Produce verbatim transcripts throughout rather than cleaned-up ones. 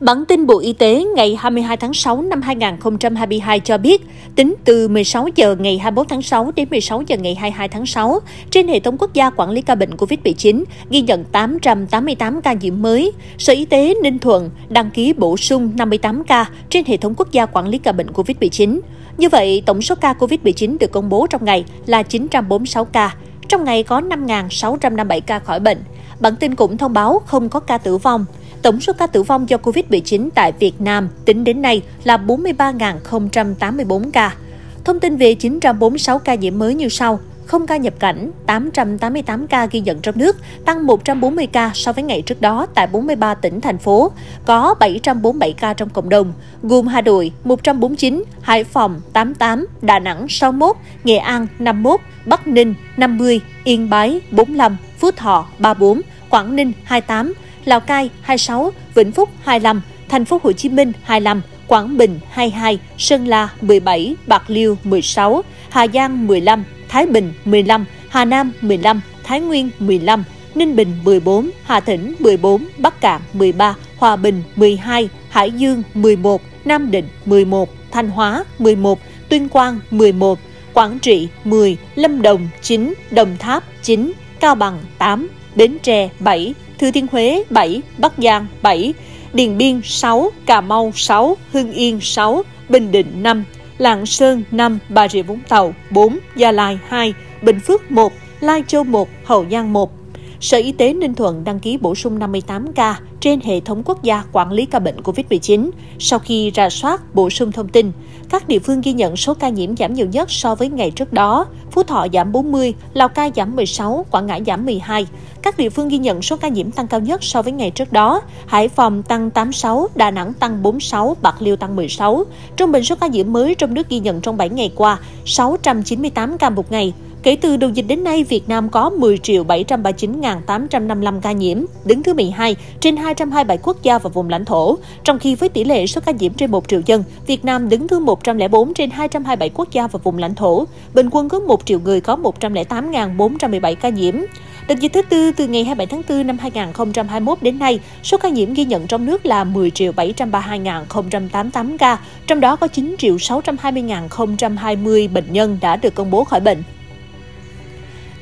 Bản tin Bộ Y tế ngày hai mươi hai tháng sáu năm hai nghìn không trăm hai mươi hai cho biết, tính từ mười sáu giờ ngày hai mươi mốt tháng sáu đến mười sáu giờ ngày hai mươi hai tháng sáu, trên Hệ thống Quốc gia quản lý ca bệnh Covid mười chín ghi nhận tám trăm tám mươi tám ca nhiễm mới. Sở Y tế Ninh Thuận đăng ký bổ sung năm mươi tám ca trên Hệ thống Quốc gia quản lý ca bệnh Covid mười chín. Như vậy, tổng số ca Covid mười chín được công bố trong ngày là chín trăm bốn mươi sáu ca. Trong ngày có năm nghìn sáu trăm năm mươi bảy ca khỏi bệnh. Bản tin cũng thông báo không có ca tử vong. Tổng số ca tử vong do Covid mười chín tại Việt Nam tính đến nay là bốn mươi ba nghìn không trăm tám mươi bốn ca. Thông tin về chín trăm bốn mươi sáu ca nhiễm mới như sau: không ca nhập cảnh, tám trăm tám mươi tám ca ghi nhận trong nước, tăng một trăm bốn mươi ca so với ngày trước đó tại bốn mươi ba tỉnh, thành phố, có bảy trăm bốn mươi bảy ca trong cộng đồng, gồm Hà Nội một trăm bốn mươi chín, Hải Phòng tám mươi tám, Đà Nẵng sáu mươi mốt, Nghệ An năm mươi mốt, Bắc Ninh năm mươi, Yên Bái bốn mươi lăm, Phú Thọ ba mươi tư, Quảng Ninh hai mươi tám, Lào Cai hai mươi sáu, Vĩnh Phúc hai mươi lăm, Thành phố Hồ Chí Minh hai mươi lăm, Quảng Bình hai mươi hai, Sơn La mười bảy, Bạc Liêu mười sáu, Hà Giang mười lăm, Thái Bình mười lăm, Hà Nam mười lăm, Thái Nguyên mười lăm, Ninh Bình mười bốn, Hà Tĩnh mười bốn, Bắc Cạn mười ba, Hòa Bình mười hai, Hải Dương mười một, Nam Định mười một, Thanh Hóa mười một, Tuyên Quang mười một, Quảng Trị mười, Lâm Đồng chín, Đồng Tháp chín, Cao Bằng tám, Bến Tre bảy, Thừa Thiên Huế bảy, Bắc Giang bảy, Điện Biên sáu, Cà Mau sáu, Hưng Yên sáu, Bình Định năm, Lạng Sơn năm, Bà Rịa Vũng Tàu bốn, Gia Lai hai, Bình Phước một, Lai Châu một, Hậu Giang một. Sở Y tế Ninh Thuận đăng ký bổ sung năm mươi tám ca trên Hệ thống Quốc gia quản lý ca bệnh Covid mười chín. Sau khi rà soát, bổ sung thông tin, các địa phương ghi nhận số ca nhiễm giảm nhiều nhất so với ngày trước đó. Phú Thọ giảm bốn mươi, Lào Cai giảm mười sáu, Quảng Ngãi giảm mười hai. Các địa phương ghi nhận số ca nhiễm tăng cao nhất so với ngày trước đó. Hải Phòng tăng tám mươi sáu, Đà Nẵng tăng bốn mươi sáu, Bạc Liêu tăng mười sáu. Trung bình số ca nhiễm mới trong nước ghi nhận trong bảy ngày qua, sáu trăm chín mươi tám ca một ngày. Kể từ đầu dịch đến nay, Việt Nam có mười triệu bảy trăm ba mươi chín nghìn tám trăm năm mươi lăm ca nhiễm, đứng thứ mười hai trên hai trăm hai mươi bảy quốc gia và vùng lãnh thổ. Trong khi với tỷ lệ số ca nhiễm trên một triệu dân, Việt Nam đứng thứ một trăm lẻ bốn trên hai trăm hai mươi bảy quốc gia và vùng lãnh thổ. Bình quân cứ một triệu người có một trăm lẻ tám nghìn bốn trăm mười bảy ca nhiễm. Đợt dịch thứ tư từ ngày hai mươi bảy tháng tư năm hai nghìn không trăm hai mươi mốt đến nay, số ca nhiễm ghi nhận trong nước là mười triệu bảy trăm ba mươi hai nghìn không trăm tám mươi tám ca, trong đó có chín triệu sáu trăm hai mươi nghìn không trăm hai mươi bệnh nhân đã được công bố khỏi bệnh.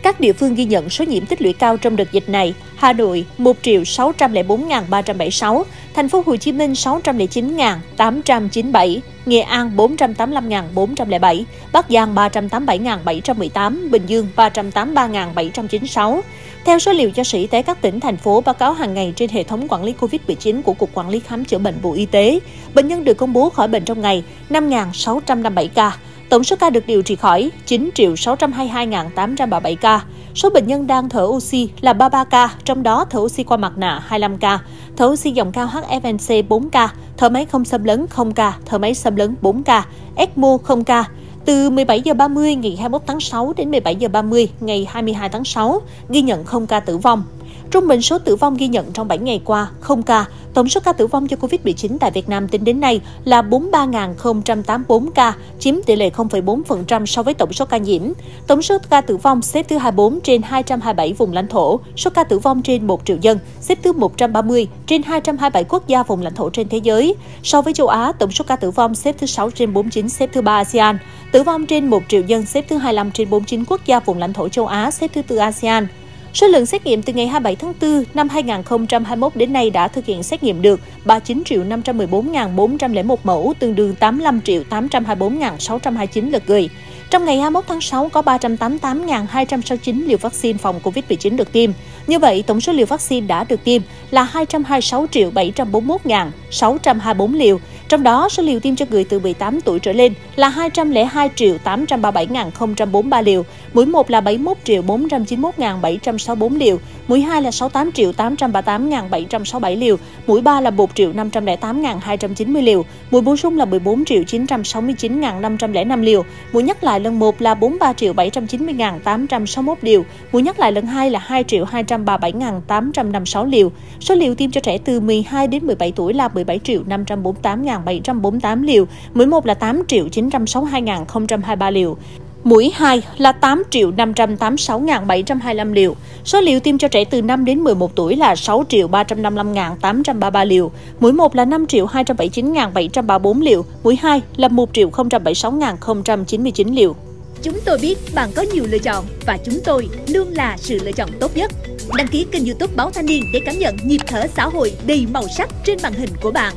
Các địa phương ghi nhận số nhiễm tích lũy cao trong đợt dịch này: Hà Nội một triệu sáu trăm lẻ bốn nghìn ba trăm bảy mươi sáu, Thành phố Hồ Chí Minh sáu trăm lẻ chín nghìn tám trăm chín mươi bảy, Nghệ An bốn trăm tám mươi lăm nghìn bốn trăm lẻ bảy, Bắc Giang ba trăm tám mươi bảy nghìn bảy trăm mười tám, Bình Dương ba trăm tám mươi ba nghìn bảy trăm chín mươi sáu. Theo số liệu do Sở Y tế các tỉnh, thành phố báo cáo hàng ngày trên Hệ thống quản lý Covid mười chín của Cục Quản lý Khám chữa bệnh Bộ Y tế, bệnh nhân được công bố khỏi bệnh trong ngày năm nghìn sáu trăm năm mươi bảy ca. Tổng số ca được điều trị khỏi chín triệu sáu trăm hai mươi hai nghìn tám trăm ba mươi bảy ca. Số bệnh nhân đang thở oxy là ba mươi ba ca, trong đó thở oxy qua mặt nạ hai mươi lăm ca, thở oxy dòng cao H F N C bốn ca, thở máy không xâm lấn không ca, thở máy xâm lấn bốn ca, ECMO không ca. Từ mười bảy giờ ba mươi ngày hai mươi mốt tháng sáu đến mười bảy giờ ba mươi ngày hai mươi hai tháng sáu, ghi nhận không ca tử vong. Trung bình số tử vong ghi nhận trong bảy ngày qua, không ca. Tổng số ca tử vong do Covid mười chín tại Việt Nam tính đến nay là bốn mươi ba nghìn không trăm tám mươi tư ca, chiếm tỷ lệ không phẩy bốn phần trăm so với tổng số ca nhiễm. Tổng số ca tử vong xếp thứ hai mươi tư trên hai trăm hai mươi bảy vùng lãnh thổ, số ca tử vong trên một triệu dân xếp thứ một trăm ba mươi trên hai trăm hai mươi bảy quốc gia vùng lãnh thổ trên thế giới. So với châu Á, tổng số ca tử vong xếp thứ sáu trên bốn mươi chín, xếp thứ ba ASEAN. Tử vong trên một triệu dân xếp thứ hai mươi lăm trên bốn mươi chín quốc gia vùng lãnh thổ châu Á, xếp thứ tư ASEAN. Số lượng xét nghiệm từ ngày hai mươi bảy tháng tư năm hai nghìn không trăm hai mươi mốt đến nay đã thực hiện xét nghiệm được ba mươi chín triệu năm trăm mười bốn nghìn bốn trăm lẻ một mẫu, tương đương tám mươi lăm triệu tám trăm hai mươi bốn nghìn sáu trăm hai mươi chín lượt người. Trong ngày hai mươi mốt tháng sáu có ba trăm tám mươi tám nghìn hai trăm sáu mươi chín liều vaccine phòng Covid mười chín được tiêm. Như vậy, tổng số liều vaccine đã được tiêm là hai trăm hai mươi sáu triệu bảy trăm bốn mươi mốt nghìn sáu trăm hai mươi tư liều. Trong đó, số liều tiêm cho người từ mười tám tuổi trở lên là hai trăm lẻ hai triệu tám trăm ba mươi bảy nghìn không trăm bốn mươi ba liều, mũi một là bảy mươi mốt triệu bốn trăm chín mươi mốt nghìn bảy trăm sáu mươi tư liều, mũi hai là sáu mươi tám triệu tám trăm ba mươi tám nghìn bảy trăm sáu mươi bảy liều, mũi ba là một triệu năm trăm lẻ tám nghìn hai trăm chín mươi liều, mũi bổ sung là mười bốn triệu chín trăm sáu mươi chín nghìn năm trăm lẻ năm liều, mũi nhắc lại lần một là bốn mươi ba triệu bảy trăm chín mươi nghìn tám trăm sáu mươi mốt liều, mũi nhắc lại lần hai là hai triệu hai trăm ba mươi bảy nghìn tám trăm năm mươi sáu liều. Số liều tiêm cho trẻ từ mười hai đến mười bảy tuổi là mười bảy triệu năm trăm bốn mươi tám nghìn bảy trăm bốn mươi tám liều, mũi một là tám triệu chín trăm sáu mươi hai nghìn không trăm hai mươi ba liều. mũi hai là tám triệu năm trăm tám mươi sáu nghìn bảy trăm hai mươi lăm liều. Số liều tiêm cho trẻ từ năm đến mười một tuổi là sáu triệu ba trăm năm mươi lăm nghìn tám trăm ba mươi ba liều, mũi một là năm triệu hai trăm bảy mươi chín nghìn bảy trăm ba mươi bốn liều, mũi hai là một triệu không trăm bảy mươi sáu nghìn không trăm chín mươi chín liều. Chúng tôi biết bạn có nhiều lựa chọn và chúng tôi luôn là sự lựa chọn tốt nhất. Đăng ký kênh YouTube Báo Thanh Niên để cảm nhận nhịp thở xã hội đầy màu sắc trên màn hình của bạn.